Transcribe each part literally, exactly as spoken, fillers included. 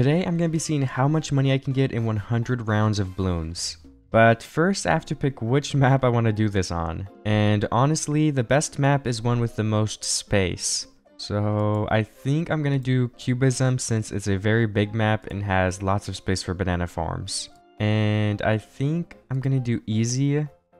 Today I'm going to be seeing how much money I can get in one hundred rounds of Bloons. But first I have to pick which map I want to do this on. And honestly, the best map is one with the most space. So I think I'm going to do Cubism since it's a very big map and has lots of space for banana farms. And I think I'm going to do easy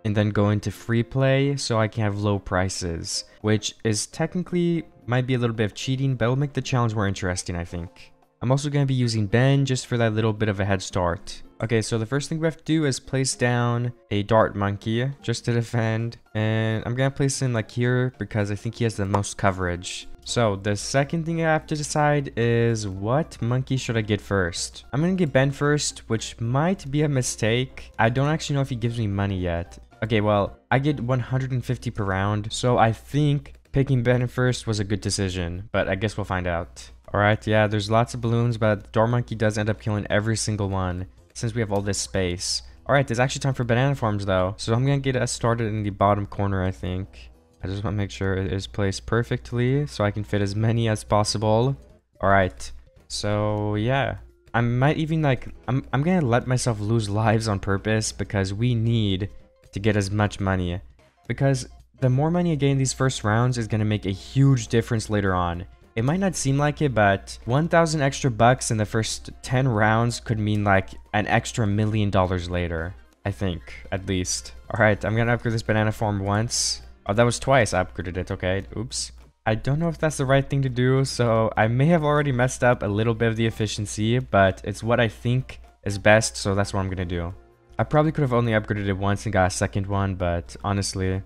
and then go into free play so I can have low prices, which is technically might be a little bit of cheating, but it'll make the challenge more interesting, I think. I'm also going to be using Ben just for that little bit of a head start. Okay, so the first thing we have to do is place down a Door Monkey just to defend. And I'm going to place him like here because I think he has the most coverage. So the second thing I have to decide is what monkey should I get first? I'm going to get Ben first, which might be a mistake. I don't actually know if he gives me money yet. Okay, well, I get one hundred fifty per round. So I think picking Ben first was a good decision, but I guess we'll find out. Alright, yeah, there's lots of balloons, but Door Monkey does end up killing every single one since we have all this space. Alright, it's actually time for banana farms though, so I'm going to get us started in the bottom corner, I think. I just want to make sure it is placed perfectly so I can fit as many as possible. Alright, so yeah. I might even like, I'm, I'm going to let myself lose lives on purpose because we need to get as much money. Because the more money I gain in these first rounds is going to make a huge difference later on. It might not seem like it, but one thousand extra bucks in the first ten rounds could mean like an extra million dollars later, I think, at least. All right, I'm gonna upgrade this banana farm once. Oh, that was twice I upgraded it, okay, oops. I don't know if that's the right thing to do, so I may have already messed up a little bit of the efficiency, but it's what I think is best, so that's what I'm gonna do. I probably could have only upgraded it once and got a second one, but honestly,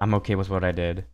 I'm okay with what I did.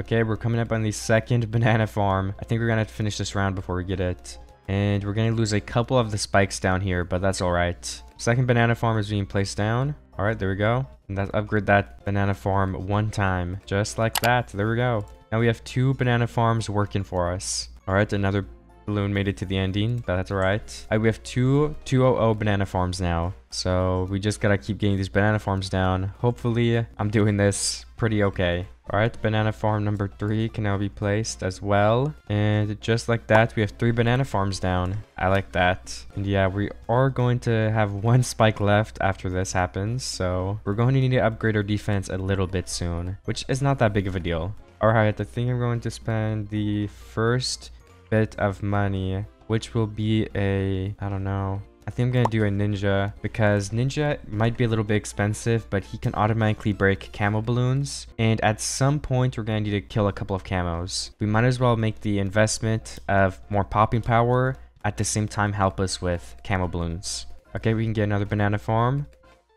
Okay, we're coming up on the second banana farm. I think we're gonna have to finish this round before we get it. And we're gonna lose a couple of the spikes down here, but that's all right. Second banana farm is being placed down. All right, there we go. And let's upgrade that banana farm one time. Just like that, there we go. Now we have two banana farms working for us. All right, another balloon made it to the ending, but that's all right. All right, we have two two hundred banana farms now. So we just gotta keep getting these banana farms down. Hopefully, I'm doing this pretty okay. All right, banana farm number three can now be placed as well. And just like that, we have three banana farms down. I like that. And yeah, we are going to have one spike left after this happens. So we're going to need to upgrade our defense a little bit soon, which is not that big of a deal. All right, I think I'm going to spend the first bit of money, which will be a, I don't know. I think I'm going to do a ninja because ninja might be a little bit expensive, but he can automatically break camo balloons. And at some point, we're going to need to kill a couple of camos. We might as well make the investment of more popping power at the same time help us with camo balloons. Okay, we can get another banana farm.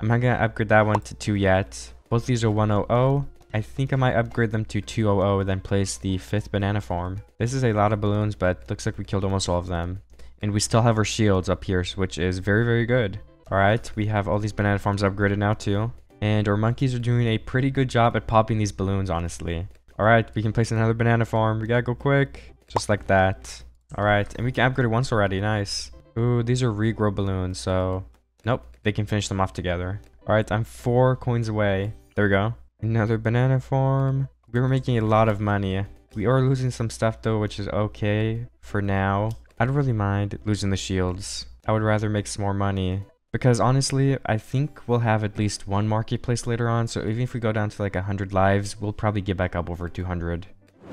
I'm not going to upgrade that one to two yet. Both these are one hundred. I think I might upgrade them to two hundred and then place the fifth banana farm. This is a lot of balloons, but looks like we killed almost all of them. And we still have our shields up here, which is very, very good. All right, we have all these banana farms upgraded now too. And our monkeys are doing a pretty good job at popping these balloons, honestly. All right, we can place another banana farm. We gotta go quick, just like that. All right, and we can upgrade it once already, nice. Ooh, these are regrow balloons, so nope, they can finish them off together. All right, I'm four coins away. There we go. Another banana farm. We were making a lot of money. We are losing some stuff though, which is okay for now. I don't really mind losing the shields. I would rather make some more money because honestly, I think we'll have at least one marketplace later on. So even if we go down to like one hundred lives, we'll probably get back up over two hundred.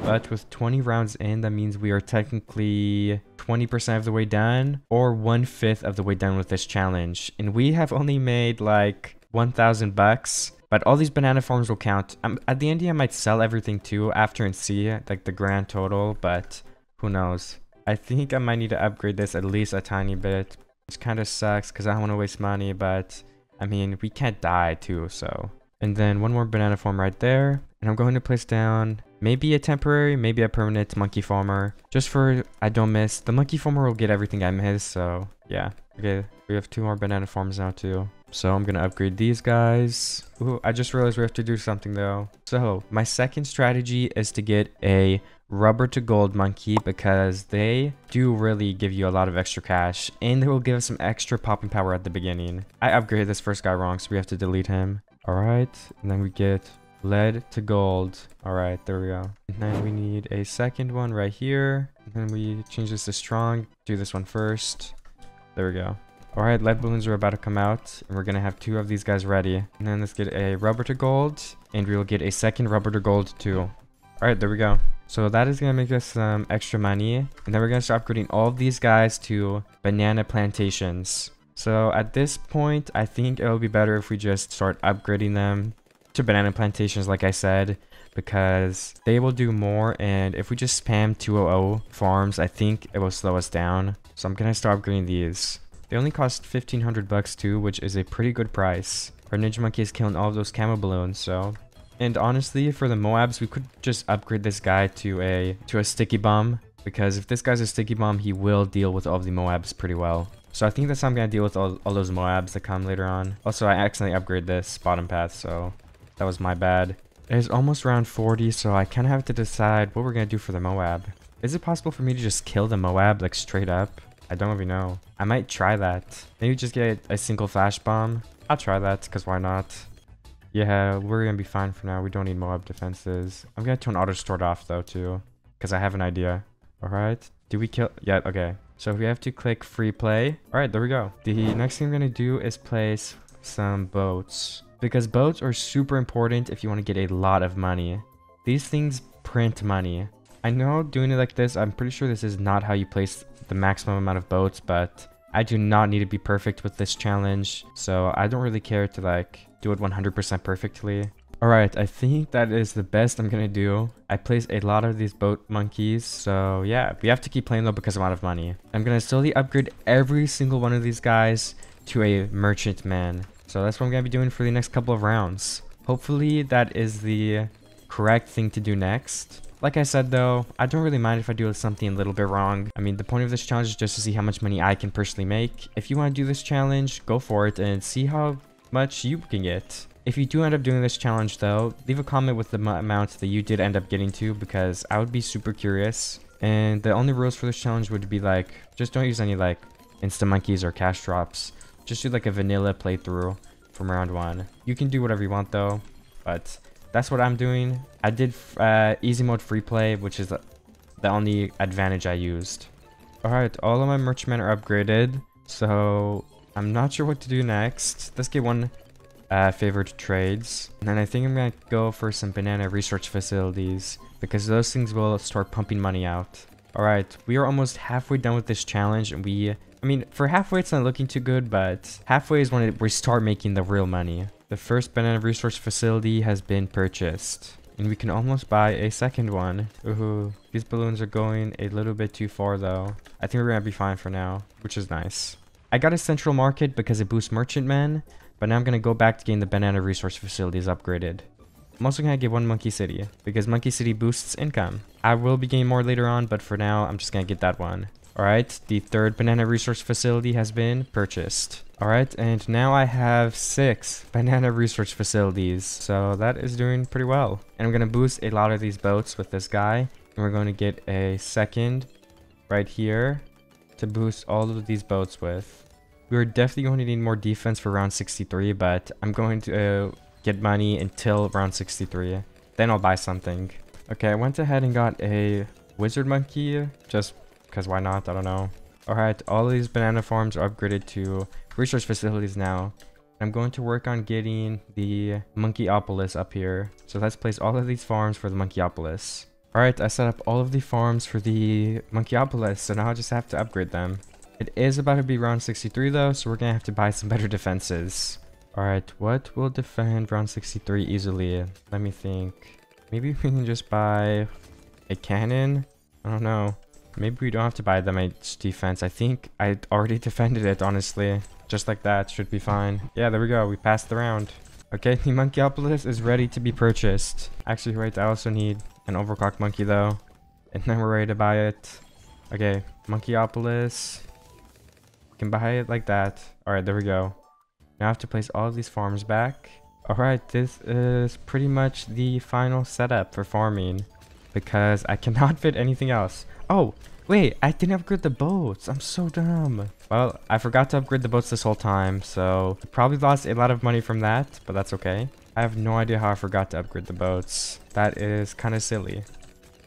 But with twenty rounds in, that means we are technically twenty percent of the way done or one fifth of the way done with this challenge. And we have only made like one thousand bucks, but all these banana farms will count. Um, at the end, I might sell everything too after and see like the grand total, but who knows? I think I might need to upgrade this at least a tiny bit, which kind of sucks because I don't want to waste money, but I mean, we can't die too, so. And then one more banana farm right there. And I'm going to place down maybe a temporary, maybe a permanent monkey farmer, just for I don't miss. The monkey farmer will get everything I miss, so yeah. Okay, we have two more banana farms now too. So I'm going to upgrade these guys. Ooh, I just realized we have to do something though. So my second strategy is to get a rubber to gold monkey because they do really give you a lot of extra cash and they will give us some extra popping power at the beginning. I upgraded this first guy wrong, so we have to delete him. All right, and then we get lead to gold. All right, there we go. And then we need a second one right here. And then we change this to strong. Do this one first. There we go. Alright, lead balloons are about to come out, and we're gonna have two of these guys ready. And then let's get a rubber to gold, and we'll get a second rubber to gold too. Alright, there we go. So that is gonna make us some um, extra money, and then we're gonna start upgrading all of these guys to banana plantations. So at this point, I think it'll be better if we just start upgrading them to banana plantations, like I said, because they will do more, and if we just spam two hundred farms, I think it will slow us down. So I'm gonna start upgrading these. They only cost fifteen hundred bucks too, which is a pretty good price. Our Ninja Monkey is killing all of those camo balloons, so... And honestly, for the Moabs, we could just upgrade this guy to a to a Sticky Bomb, because if this guy's a Sticky Bomb, he will deal with all of the Moabs pretty well. So I think that's how I'm going to deal with all, all those Moabs that come later on. Also, I accidentally upgraded this bottom path, so that was my bad. It is almost round forty, so I kind of have to decide what we're going to do for the Moab. Is it possible for me to just kill the Moab, like, straight up? I don't even know. I might try that. Maybe just get a single flash bomb. I'll try that, because why not? Yeah, we're gonna be fine for now. We don't need Moab defenses. I'm gonna turn auto stored off though too, because I have an idea. All right, do we kill? Yeah, okay. So we have to click free play. All right, there we go. The next thing I'm gonna do is place some boats, because boats are super important if you want to get a lot of money. These things print money. I know doing it like this, I'm pretty sure this is not how you place the maximum amount of boats, but I do not need to be perfect with this challenge, so I don't really care to like do it one hundred percent perfectly. All right, I think that is the best I'm gonna do. I placed a lot of these boat monkeys, so yeah, we have to keep playing though because I'm out of money. I'm gonna slowly upgrade every single one of these guys to a merchant man. So that's what I'm gonna be doing for the next couple of rounds. Hopefully that is the correct thing to do next. Like I said though, I don't really mind if I do something a little bit wrong. I mean, the point of this challenge is just to see how much money I can personally make. If you want to do this challenge, go for it and see how much you can get. If you do end up doing this challenge though, leave a comment with the amount that you did end up getting to, because I would be super curious. And the only rules for this challenge would be like, just don't use any like Insta Monkeys or cash drops. Just do like a vanilla playthrough from round one. You can do whatever you want though, but that's what I'm doing. I did uh, easy mode free play, which is the only advantage I used. All right, all of my merchmen are upgraded, so I'm not sure what to do next. Let's get one uh, favored trades. And then I think I'm gonna go for some banana research facilities, because those things will start pumping money out. All right, we are almost halfway done with this challenge, and we, I mean, for halfway it's not looking too good, but halfway is when it, we start making the real money. The first banana resource facility has been purchased, and we can almost buy a second one. Ooh, these balloons are going a little bit too far though. I think we're gonna be fine for now, which is nice. I got a central market because it boosts merchantmen, but now I'm gonna go back to getting the banana resource facilities upgraded. I'm also gonna get one Monkey City, because Monkey City boosts income. I will be getting more later on, but for now, I'm just gonna get that one. Alright, the third banana resource facility has been purchased. Alright, and now I have six banana research facilities, so that is doing pretty well. And I'm going to boost a lot of these boats with this guy, and we're going to get a second right here to boost all of these boats with. We're definitely going to need more defense for round sixty-three, but I'm going to uh, get money until round sixty-three. Then I'll buy something. Okay, I went ahead and got a wizard monkey, just because why not, I don't know. Alright, all of these banana farms are upgraded to research facilities now. I'm going to work on getting the Monkeyopolis up here. So let's place all of these farms for the Monkeyopolis. Alright, I set up all of the farms for the Monkeyopolis, so now I just have to upgrade them. It is about to be round sixty-three though, so we're going to have to buy some better defenses. Alright, what will defend round sixty-three easily? Let me think. Maybe we can just buy a cannon? I don't know. Maybe we don't have to buy that much defense. I think I already defended it, honestly. Just like that, should be fine. Yeah, there we go. We passed the round. Okay, the Monkeyopolis is ready to be purchased. Actually, wait, I also need an overclock monkey, though. And then we're ready to buy it. Okay, Monkeyopolis. We can buy it like that. All right, there we go. Now I have to place all of these farms back. All right, this is pretty much the final setup for farming, because I cannot fit anything else. Oh, wait, I didn't upgrade the boats. I'm so dumb. Well, I forgot to upgrade the boats this whole time, so I probably lost a lot of money from that, but that's okay. I have no idea how I forgot to upgrade the boats. That is kind of silly.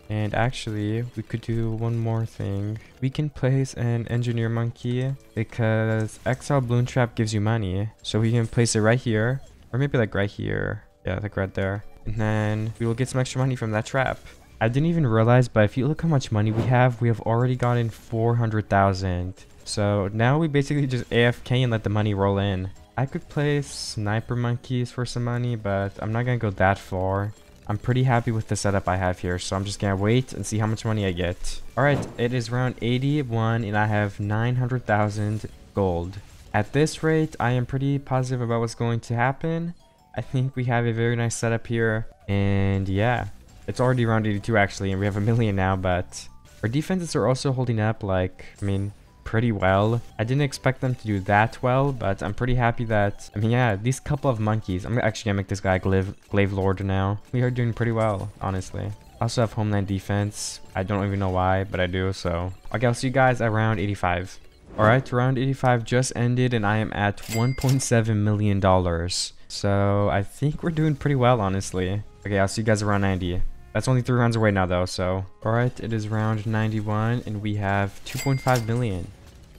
And actually, we could do one more thing. We can place an engineer monkey because exile bloon trap gives you money. So we can place it right here, or maybe like right here. Yeah, like right there. And then we will get some extra money from that trap. I didn't even realize, but if you look how much money we have, we have already gotten four hundred thousand. So now we basically just A F K and let the money roll in. I could place sniper monkeys for some money, but I'm not going to go that far. I'm pretty happy with the setup I have here, so I'm just going to wait and see how much money I get. Alright, it is round eighty-one and I have nine hundred thousand gold. At this rate, I am pretty positive about what's going to happen. I think we have a very nice setup here. And yeah, it's already round eighty-two actually, and we have a million now, but our defenses are also holding up, like, I mean, pretty well. I didn't expect them to do that well, but I'm pretty happy that, I mean, yeah, these couple of monkeys, I'm actually gonna make this guy Glaive, Glaive Lord now. We are doing pretty well, honestly. I also have Homeland Defense. I don't even know why, but I do, so. Okay, I'll see you guys at round eighty-five. All right, round eighty-five just ended, and I am at one point seven million dollars. So I think we're doing pretty well, honestly. Okay, I'll see you guys around ninety. That's only three rounds away now, though, so. All right, it is round ninety-one, and we have two point five million.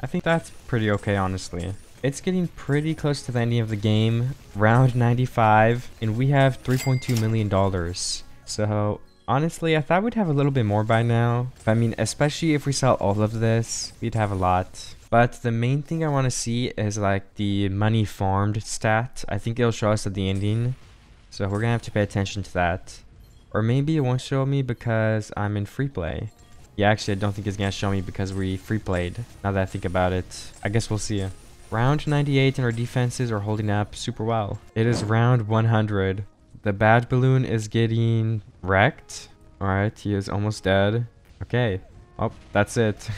I think that's pretty okay, honestly. It's getting pretty close to the ending of the game, round ninety-five, and we have three point two million dollars. So honestly, I thought we'd have a little bit more by now. I mean, especially if we sell all of this, we'd have a lot. But the main thing I want to see is like the money farmed stat. I think it'll show us at the ending, so we're gonna have to pay attention to that. Or maybe it won't show me because I'm in free play. Yeah, actually, I don't think it's going to show me because we free played. Now that I think about it, I guess we'll see. Round ninety-eight and our defenses are holding up super well. It is round one hundred. The bad balloon is getting wrecked. All right, he is almost dead. Okay. Oh, that's it.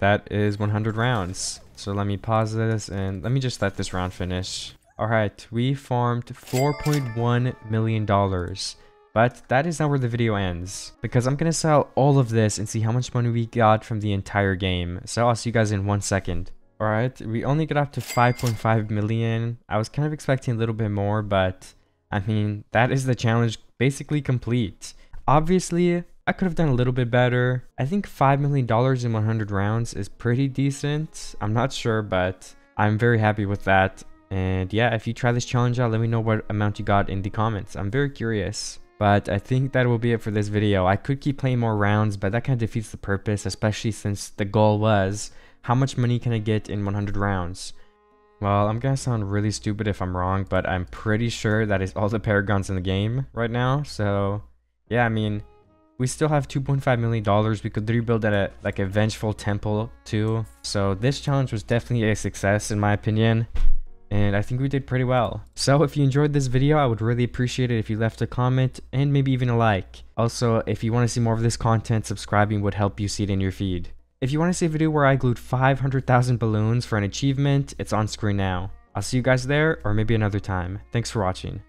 That is one hundred rounds. So let me pause this and let me just let this round finish. All right, we farmed four point one million dollars. But that is not where the video ends, because I'm going to sell all of this and see how much money we got from the entire game. So I'll see you guys in one second. All right, we only got up to five point five million. I was kind of expecting a little bit more, but I mean, that is the challenge basically complete. Obviously, I could have done a little bit better. I think five million dollars in one hundred rounds is pretty decent. I'm not sure, but I'm very happy with that. And yeah, if you try this challenge out, let me know what amount you got in the comments. I'm very curious. But I think that will be it for this video. I could keep playing more rounds, but that kind of defeats the purpose, especially since the goal was, how much money can I get in one hundred rounds? Well, I'm gonna sound really stupid if I'm wrong, but I'm pretty sure that is all the Paragons in the game right now. So yeah, I mean, we still have two point five million dollars. We could rebuild at a, like a vengeful temple too. So this challenge was definitely a success in my opinion. And I think we did pretty well. So if you enjoyed this video, I would really appreciate it if you left a comment and maybe even a like. Also, if you want to see more of this content, subscribing would help you see it in your feed. If you want to see a video where I glued five hundred thousand balloons for an achievement, it's on screen now. I'll see you guys there or maybe another time. Thanks for watching.